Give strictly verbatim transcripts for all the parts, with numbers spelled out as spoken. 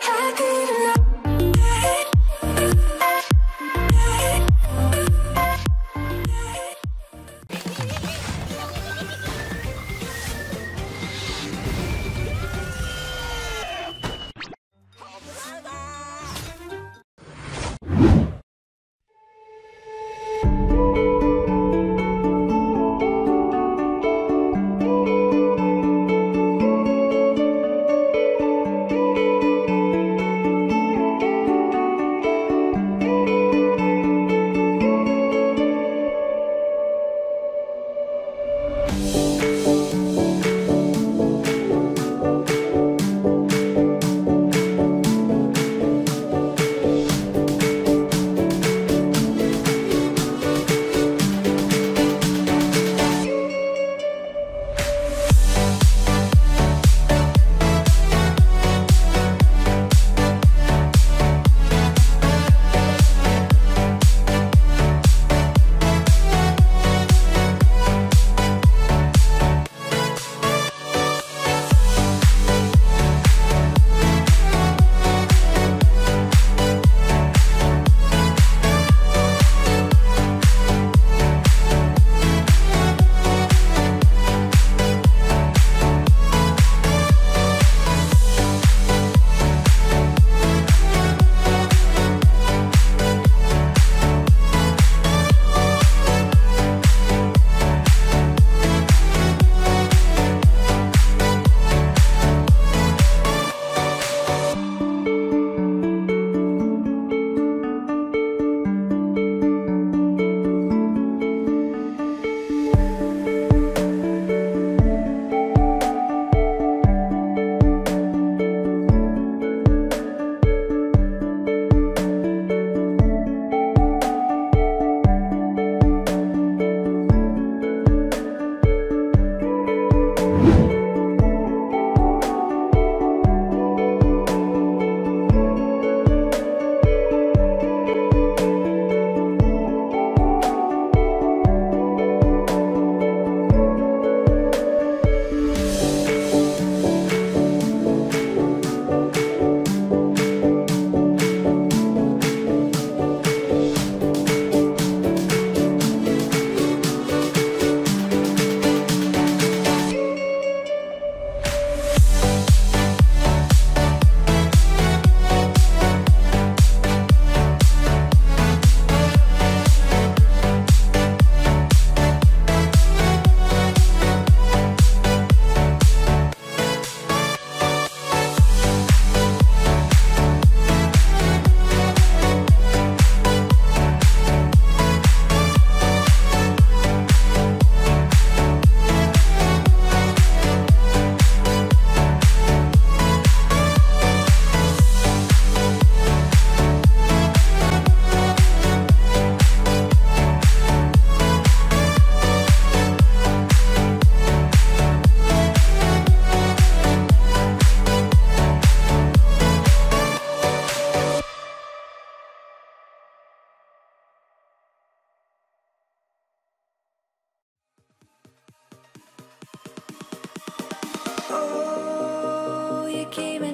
happy tonight.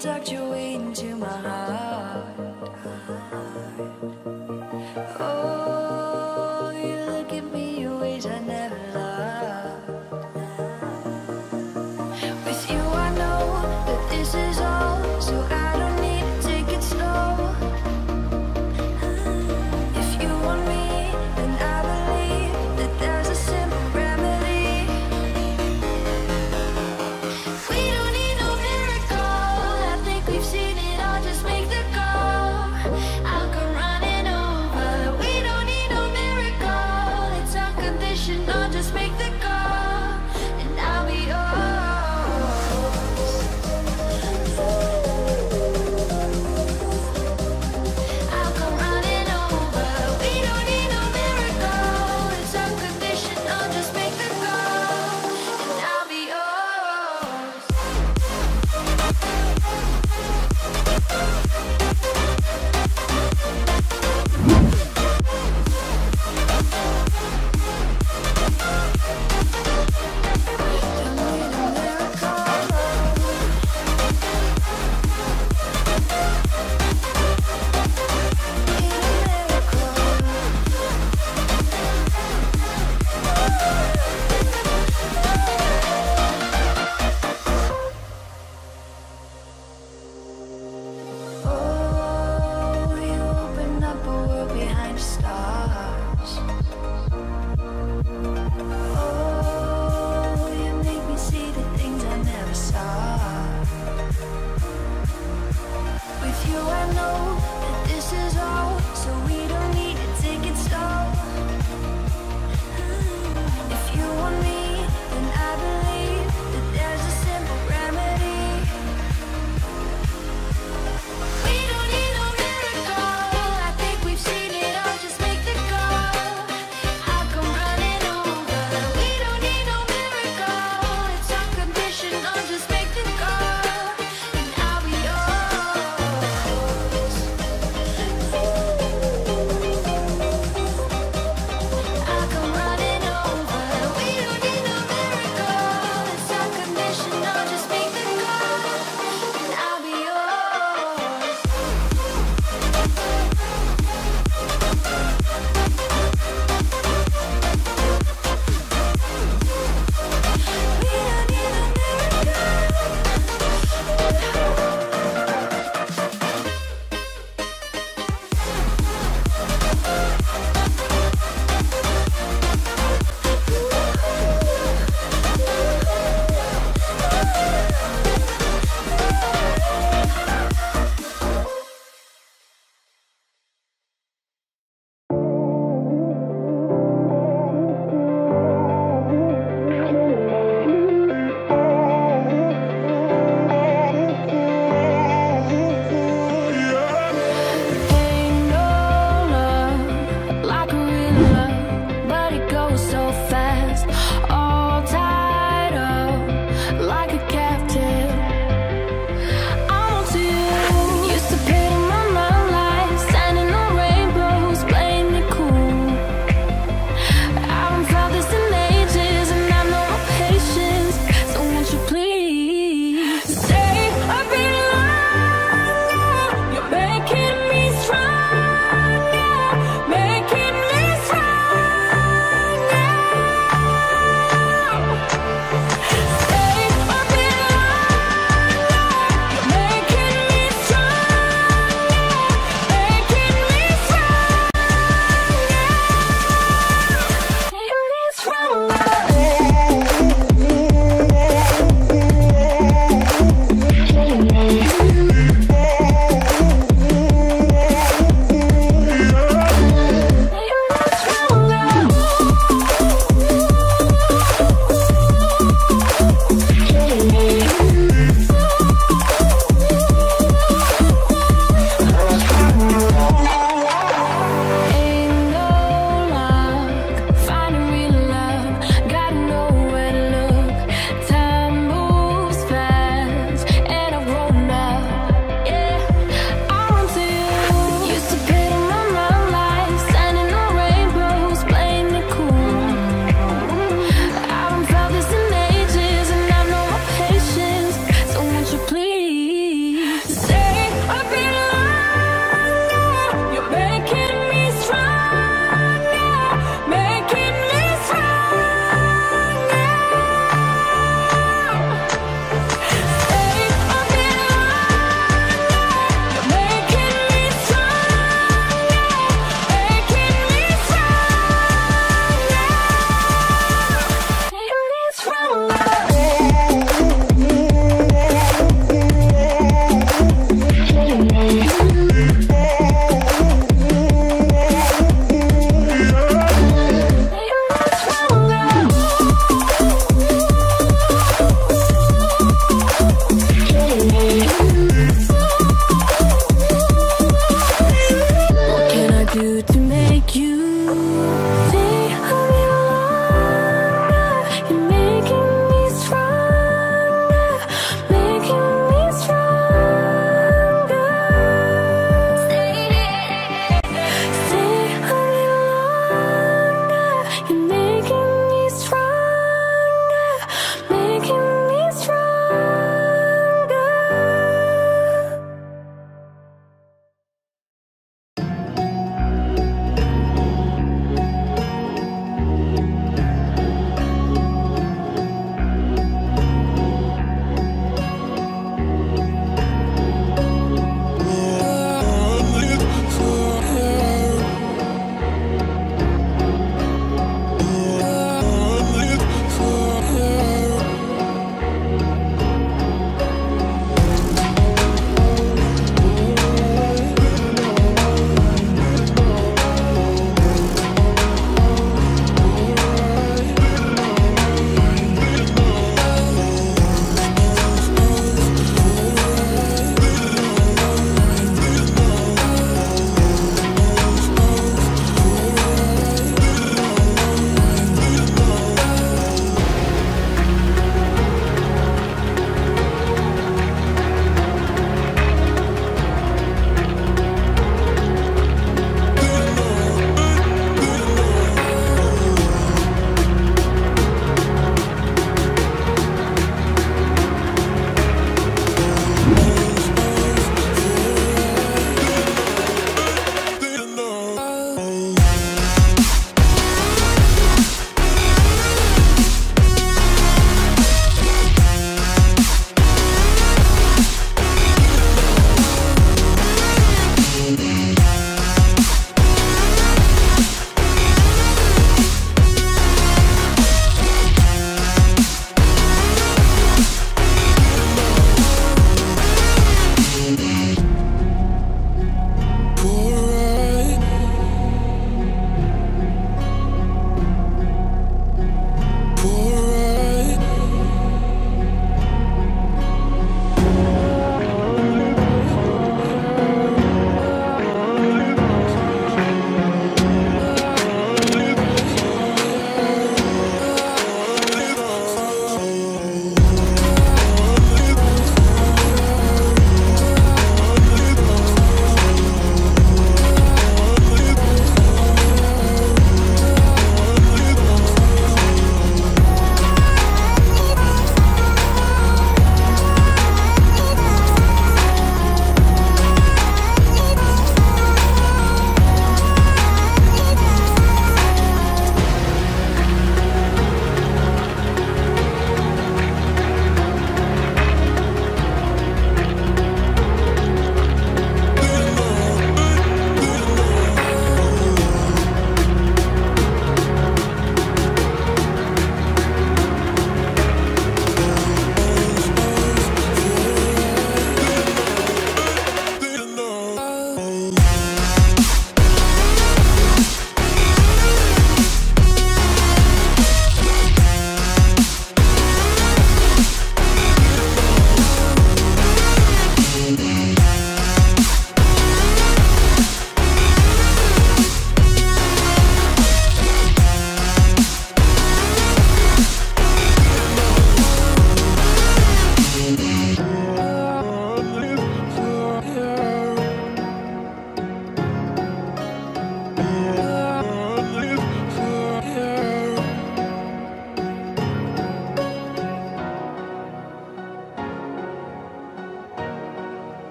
Tucked your way into my heart. Oh, you look at me in ways I never loved. With you I know that this is all, so I don't need to take it slow. If you want me, then I believe that there's a simple remedy. We don't need no miracle. We've seen it all, just make the call.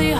empty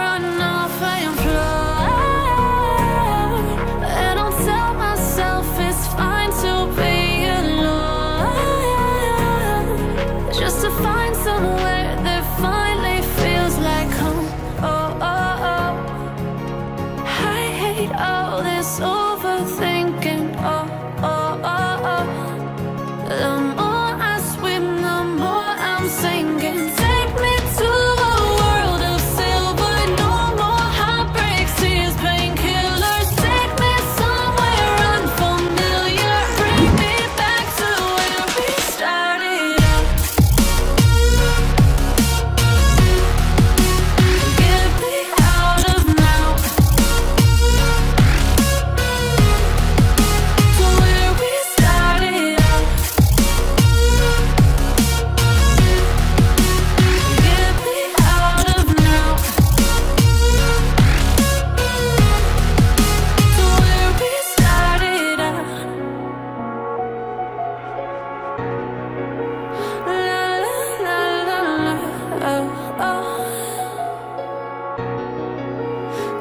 run off and fly, and I'll tell myself it's fine to be alone, just to find somewhere that finally feels like home. Oh, oh, oh, I hate all this overthinking. Oh, oh, oh, oh, the more I swim, the more I'm sinking. Take me to a world of silver, no more heartbreaks, tears, painkillers. Take me somewhere unfamiliar, bring me back to where we started out. Get me out of now, to where we started out. Get me out of now, to where we started out. La la la la, oh, oh. Get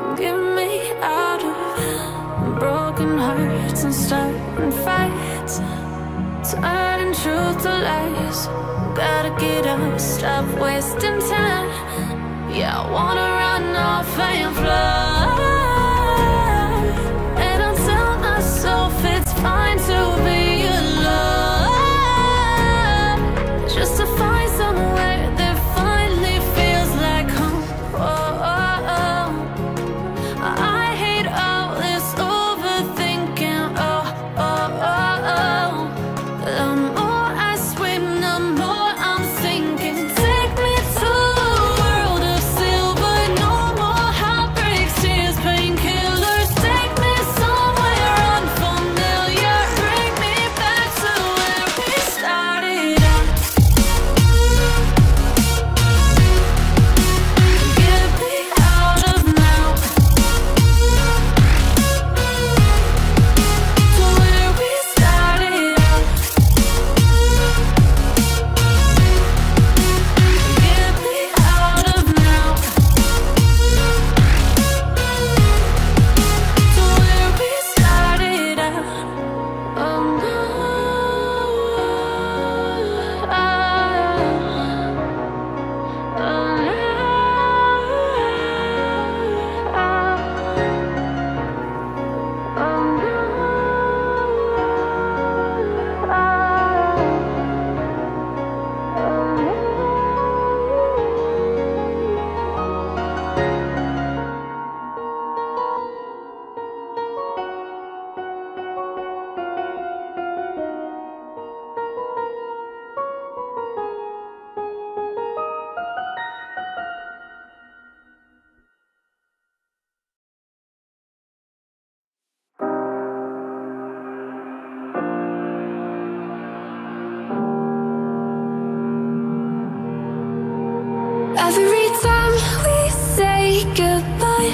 me out of broken hearts and starting fights, turning truth to lies. Gotta get up, stop wasting time. Yeah, I wanna run off and fly, and I'll tell myself it's fine to be alone, just to find somewhere that finally feels like home. Oh, oh, oh. I hate all this overthinking. Oh, oh, oh, oh. The more I swim, the more I'm sinking. Take me to a world of silver, no more heartbreaks, tears, painkillers. Take me somewhere unfamiliar, bring me back to where we started out. Get me out of now, to where we started out. Get me out of now, to where we started out. Oh no, oh. Oh, every time we say goodbye,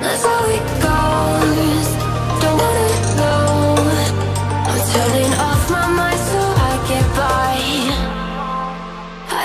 That's how it goes. Don't wanna know. I'm turning off my mind so I get by. I